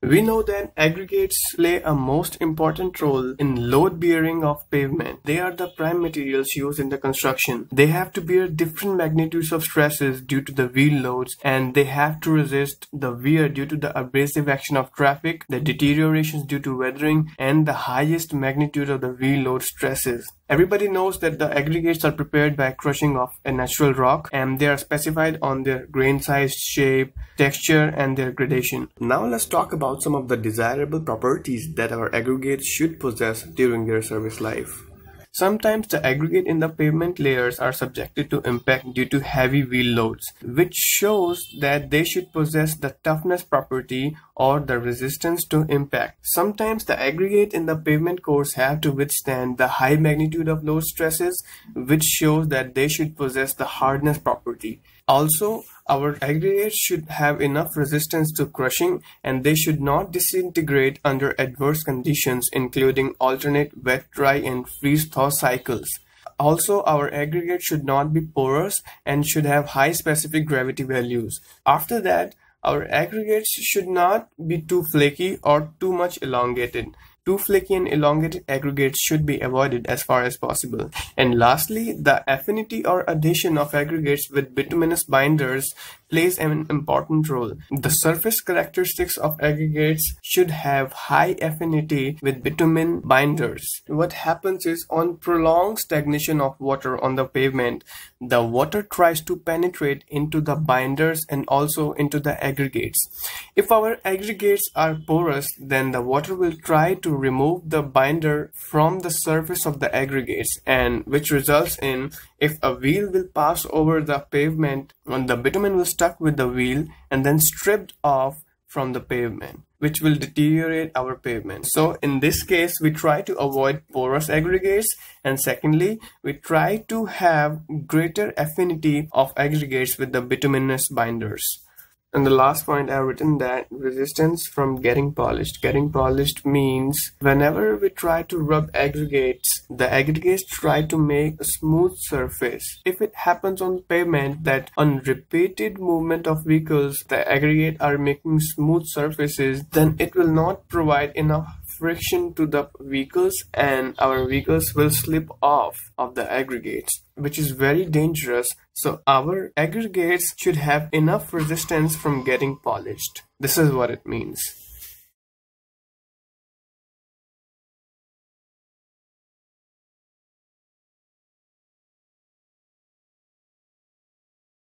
We know that aggregates play a most important role in load bearing of pavement. They are the prime materials used in the construction. They have to bear different magnitudes of stresses due to the wheel loads, and they have to resist the wear due to the abrasive action of traffic, the deteriorations due to weathering, and the highest magnitude of the wheel load stresses. Everybody knows that the aggregates are prepared by crushing of a natural rock, and they are specified on their grain size, shape, texture, and their gradation. Now let's talk about some of the desirable properties that our aggregates should possess during their service life. Sometimes the aggregate in the pavement layers are subjected to impact due to heavy wheel loads, which shows that they should possess the toughness property or the resistance to impact. Sometimes the aggregate in the pavement cores have to withstand the high magnitude of load stresses, which shows that they should possess the hardness property. Also, our aggregates should have enough resistance to crushing, and they should not disintegrate under adverse conditions, including alternate wet, dry, and freeze-thaw cycles. Also, our aggregate should not be porous and should have high specific gravity values. After that, our aggregates should not be too flaky or too much elongated. Too flaky and elongated aggregates should be avoided as far as possible. And lastly, the affinity or adhesion of aggregates with bituminous binders plays an important role. The surface characteristics of aggregates should have high affinity with bitumen binders. What happens is, on prolonged stagnation of water on the pavement, the water tries to penetrate into the binders and also into the aggregates. If our aggregates are porous, then the water will try to remove the binder from the surface of the aggregates, and which results in, if a wheel will pass over the pavement, the bitumen will stuck with the wheel and then stripped off from the pavement, which will deteriorate our pavement. So in this case, we try to avoid porous aggregates, and secondly, we try to have greater affinity of aggregates with the bituminous binders. And the last point, I've written that resistance from getting polished. Getting polished means whenever we try to rub aggregates, the aggregates try to make a smooth surface. If it happens on pavement that on repeated movement of vehicles, the aggregate are making smooth surfaces, then it will not provide enough friction to the vehicles, and our vehicles will slip off of the aggregates, which is very dangerous. So our aggregates should have enough resistance from getting polished. This is what it means.